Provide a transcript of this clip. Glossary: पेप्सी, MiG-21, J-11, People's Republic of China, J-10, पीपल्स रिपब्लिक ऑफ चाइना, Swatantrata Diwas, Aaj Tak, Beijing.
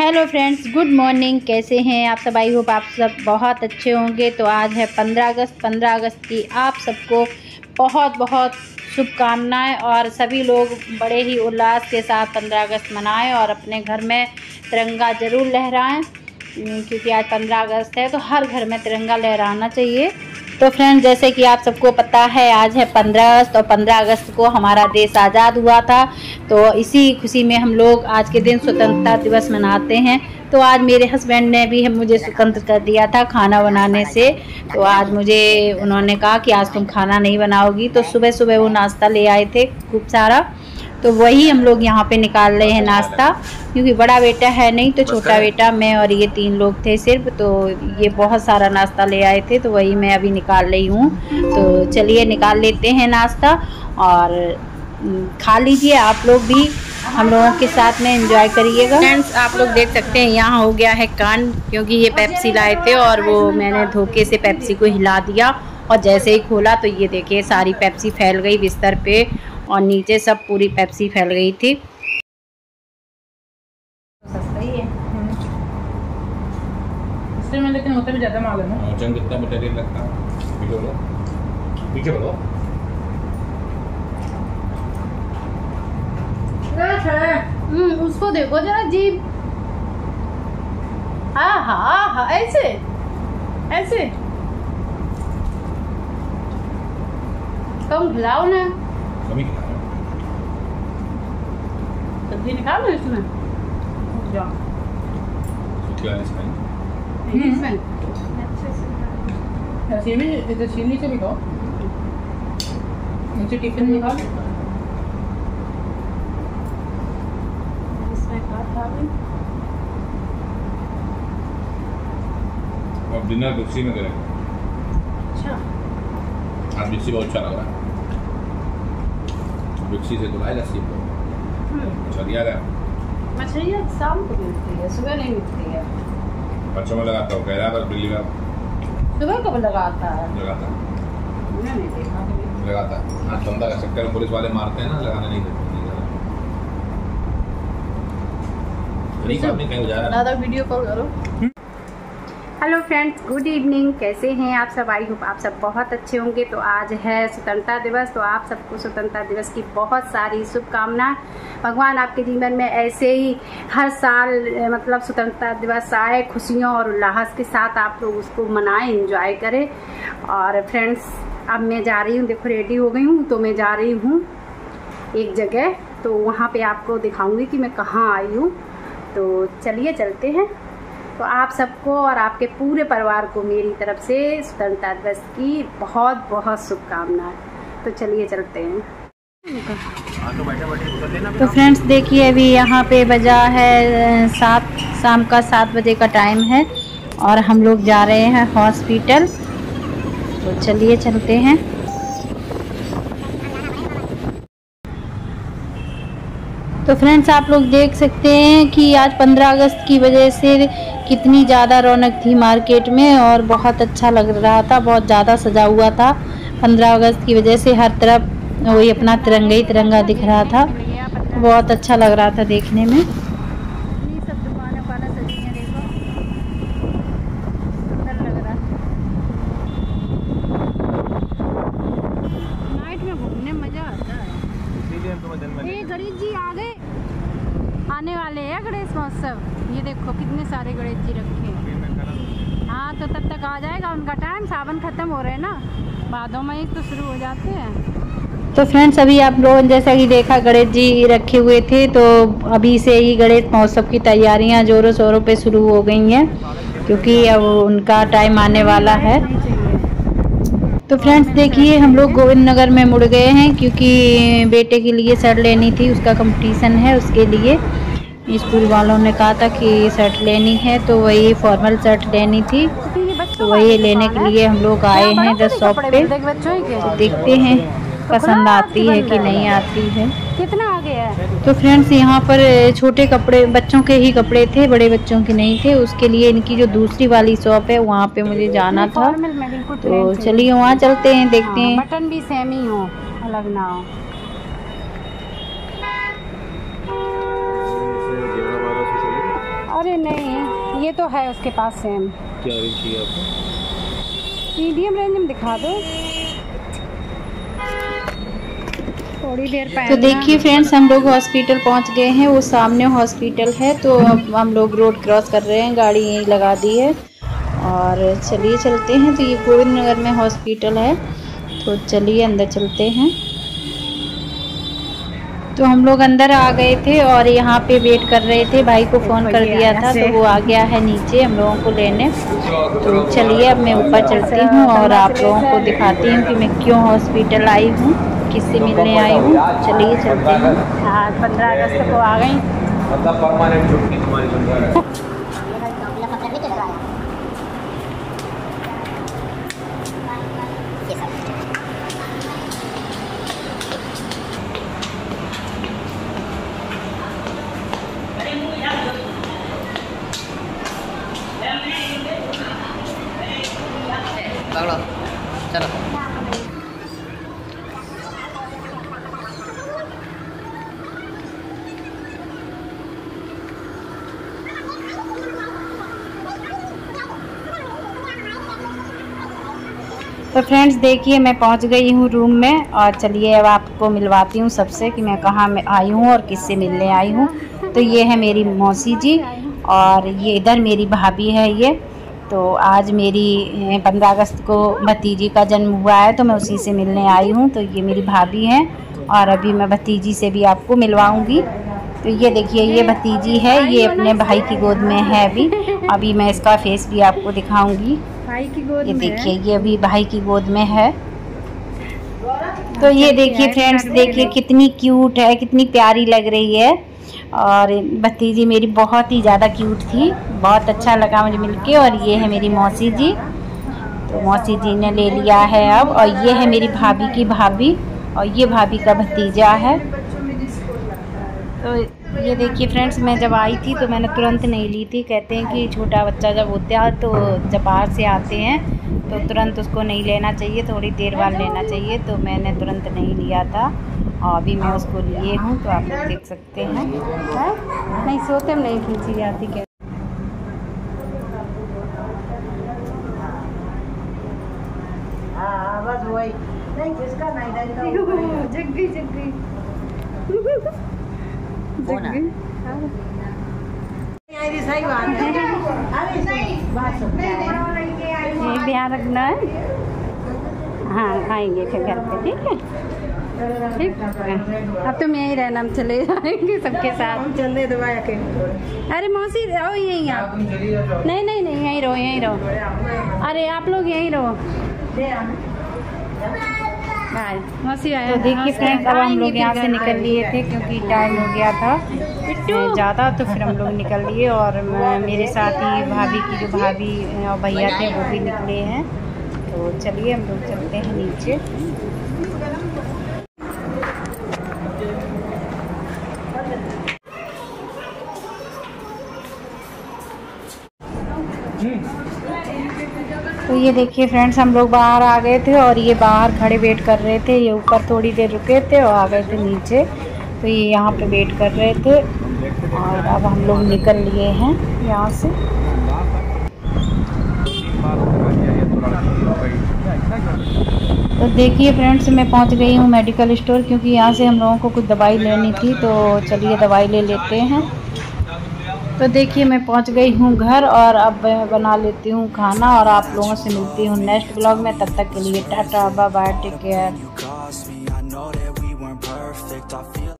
Hello friends, good morning. कैसे हैं आप सब? आई होप आप सब बहुत अच्छे होंगे। तो आज है 15 अगस्त। 15 अगस्त की आप सबको बहुत बहुत शुभकामनाएं और सभी लोग बड़े ही उल्लास के साथ 15 अगस्त मनाएं और अपने घर में तिरंगा ज़रूर लहराएं, क्योंकि आज 15 अगस्त है तो हर घर में तिरंगा लहराना चाहिए। तो फ्रेंड्स, जैसे कि आप सबको पता है, आज है 15 अगस्त और 15 अगस्त को हमारा देश आज़ाद हुआ था, तो इसी खुशी में हम लोग आज के दिन स्वतंत्रता दिवस मनाते हैं। तो आज मेरे हस्बैंड ने भी मुझे स्वतंत्र कर दिया था खाना बनाने से। तो आज मुझे उन्होंने कहा कि आज तुम खाना नहीं बनाओगी, तो सुबह सुबह वो नाश्ता ले आए थे खूब सारा, तो वही हम लोग यहाँ पे निकाल रहे हैं नाश्ता, क्योंकि बड़ा बेटा है नहीं, तो छोटा बेटा, मैं और ये 3 लोग थे सिर्फ। तो ये बहुत सारा नाश्ता ले आए थे, तो वही मैं अभी निकाल रही हूँ। तो चलिए निकाल लेते हैं नाश्ता और खा लीजिए आप लोग भी, हम लोगों के साथ में एंजॉय करिएगा। फ्रेंड्स, आप लोग देख सकते हैं यहाँ हो गया है कांड, क्योंकि ये पेप्सी लाए थे और वो मैंने धोखे से पेप्सी को हिला दिया और जैसे ही खोला तो ये देखिए सारी पेप्सी फैल गई बिस्तर पे और नीचे सब पूरी पेप्सी फैल गई थी। सही है इससे में, लेकिन होता भी ज़्यादा मालूम है कितना मटेरियल लगता है। पीछे बढ़ो, उसको देखो जरा जीभ। हा, ऐसे ऐसे कम खिलाओ ना, कभी सब्जी निकाल लो इसमें। से टिफिन में खाओ और डिनर मिक्सी में करेंगे। अच्छा, आप मिक्सी बहुत अच्छा लग रहा है, मिक्सी से धुलाई लस्सी चलिया गया। अच्छा, ये शाम को मिलती है, सुबह नहीं मिलती है। बच्चों में लगाता हूँ, कह रहा है बिल्ली का सुबह कब लगाता है। हाँ, धंधा का चक्कर पुलिस वाले मारते हैं ना, लगाने नहीं देते। दादा वीडियो कॉल करो। Hello friends, good evening. कैसे हैं आप सब? आई होप आप सब बहुत अच्छे होंगे। तो आज है स्वतंत्रता दिवस, तो आप सबको स्वतंत्रता दिवस की बहुत सारी शुभकामनाएं। भगवान आपके जीवन में ऐसे ही हर साल मतलब स्वतंत्रता दिवस आए, खुशियों और उल्लास के साथ आप लोग उसको मनाएं, एंजॉय करें। और फ्रेंड्स, अब मैं जा रही हूँ, देखो रेडी हो गई हूँ, तो मैं जा रही हूँ एक जगह, तो वहाँ पर आपको दिखाऊँगी कि मैं कहाँ आई हूँ। तो चलिए चलते हैं। तो आप सबको और आपके पूरे परिवार को मेरी तरफ से स्वतंत्रता दिवस की बहुत बहुत शुभकामनाएं। तो चलिए चलते हैं। तो फ्रेंड्स देखिए, अभी यहाँ पे बजा है 7, शाम का 7 बजे का टाइम है और हम लोग जा रहे हैं हॉस्पिटल। तो चलिए चलते हैं। तो फ्रेंड्स, आप लोग देख सकते हैं कि आज 15 अगस्त की वजह से कितनी ज़्यादा रौनक थी मार्केट में और बहुत अच्छा लग रहा था, बहुत ज़्यादा सजा हुआ था। 15 अगस्त की वजह से हर तरफ वही अपना तिरंगा ही तिरंगा दिख रहा था, बहुत अच्छा लग रहा था देखने में। गणेश जी आ गए, आने वाले हैं गणेश महोत्सव। ये देखो कितने सारे गणेश जी रखे हैं। हाँ, तो तब तक आ जाएगा उनका टाइम, सावन खत्म हो रहे हैं ना, भादों में ही तो शुरू हो जाते हैं। तो फ्रेंड्स, अभी आप लोगों ने जैसा कि देखा गणेश जी रखे हुए थे, तो अभी से ही गणेश महोत्सव की तैयारियाँ जोरों शोरों पर शुरू हो गई हैं, क्योंकि अब उनका टाइम आने वाला है। तो फ्रेंड्स देखिए, हम लोग गोविंद नगर में मुड़ गए हैं, क्योंकि बेटे के लिए शर्ट लेनी थी, उसका कंपटीशन है, उसके लिए स्कूल वालों ने कहा था कि शर्ट लेनी है, तो वही फॉर्मल शर्ट लेनी थी, तो वही लेने के लिए हम लोग आए हैं 10 शॉप पे। देखते हैं पसंद आती है कि नहीं आती है। कितना आ गया है? तो फ्रेंड्स, यहाँ पर छोटे कपड़े, बच्चों के ही कपड़े थे, बड़े बच्चों के नहीं थे। उसके लिए इनकी जो दूसरी वाली शॉप है वहाँ पे मुझे जाना था, तो चलिए वहाँ चलते हैं, देखते हैं। बटन भी सेम ही हो, अलग ना हो। अरे नहीं, ये तो है उसके पास सेम। क्या रेंज चाहिए आपको? मीडियम रेंज में दिखा दो। थोड़ी देर तो देखिए फ्रेंड्स, हम लोग हॉस्पिटल पहुंच गए हैं। वो सामने हॉस्पिटल है, तो अब हम लोग रोड क्रॉस कर रहे हैं। गाड़ी यहीं लगा दी है और चलिए चलते हैं। तो ये गोविंद नगर में हॉस्पिटल है, तो चलिए अंदर चलते हैं। तो हम लोग अंदर आ गए थे और यहाँ पे वेट कर रहे थे। भाई को फ़ोन कर दिया था तो वो आ गया है नीचे हम लोगों को लेने। तो चलिए अब मैं ऊपर चलती हूँ और आप लोगों को दिखाती हूँ कि मैं क्यों हॉस्पिटल आई हूँ, किससे मिलने आई हूँ। चलिए चलते हैं। 15 अगस्त को आ गई। तो फ्रेंड्स देखिए, मैं पहुंच गई हूं रूम में और चलिए अब आपको मिलवाती हूं सबसे कि मैं कहां आई हूं और किससे मिलने आई हूं। तो ये है मेरी मौसी जी और ये इधर मेरी भाभी है ये। तो आज मेरी 15 अगस्त को भतीजी का जन्म हुआ है, तो मैं उसी से मिलने आई हूं। तो ये मेरी भाभी हैं और अभी मैं भतीजी से भी आपको मिलवाऊंगी। तो ये देखिए, ये भतीजी है, ये अपने भाई की गोद में है अभी। अभी मैं इसका फेस भी आपको दिखाऊंगी। भाई की गोद में देखिए, ये अभी भाई की गोद में है। तो ये देखिए फ्रेंड्स, देखिए कितनी क्यूट है, कितनी प्यारी लग रही है। और भतीजी मेरी बहुत ही ज़्यादा क्यूट थी, बहुत अच्छा लगा मुझे मिलके। और ये है मेरी मौसी जी, तो मौसी जी ने ले लिया है अब। और ये है मेरी भाभी की भाभी और ये भाभी का भतीजा है। तो ये देखिए फ्रेंड्स, मैं जब आई थी तो मैंने तुरंत नहीं ली थी। कहते हैं कि छोटा बच्चा जब होता है तो जब बाहर से आते हैं तो तुरंत उसको नहीं लेना चाहिए, थोड़ी देर बाद लेना चाहिए। तो मैंने तुरंत नहीं लिया था और अभी मैं उसको लिए हूँ। तो आप लोग देख सकते हैं। नहीं सोते में नहीं खींची जाती। क्या आवाज़ हुई? नहीं, किसका नहीं? जग्गी जग्गी ध्यान रखना है। हाँ, आएंगे फिर घर पे, ठीक है? ठीक, अब तो मैं यही रहना, हम चले जाएंगे सबके साथ। चलने दो। अरे मौसी आओ यहीं आप। नहीं नहीं नहीं, यहीं रहो यहीं रहो। अरे आप लोग यहीं रहो। तो देखिए फ्रेंड्स, अब हम लोग यहाँ से निकल लिए थे क्योंकि टाइम हो गया था ज़्यादा। तो फिर हम लोग निकल लिए और मेरे साथ ही भाभी की जो भाभी और भैया थे वो भी निकले हैं। तो चलिए हम लोग चलते हैं नीचे। तो ये देखिए फ्रेंड्स, हम लोग बाहर आ गए थे और ये बाहर खड़े वेट कर रहे थे। ये ऊपर थोड़ी देर रुके थे और आ गए थे नीचे। तो ये यहाँ पे वेट कर रहे थे और अब हम लोग निकल लिए हैं यहाँ से। तो देखिए फ्रेंड्स, मैं पहुँच गई हूँ मेडिकल स्टोर क्योंकि यहाँ से हम लोगों को कुछ दवाई लेनी थी। तो चलिए दवाई ले लेते हैं। तो देखिए मैं पहुंच गई हूं घर और अब मैं बना लेती हूं खाना और आप लोगों से मिलती हूं नेक्स्ट ब्लॉग में। तब तक के लिए tata bye bye, take care.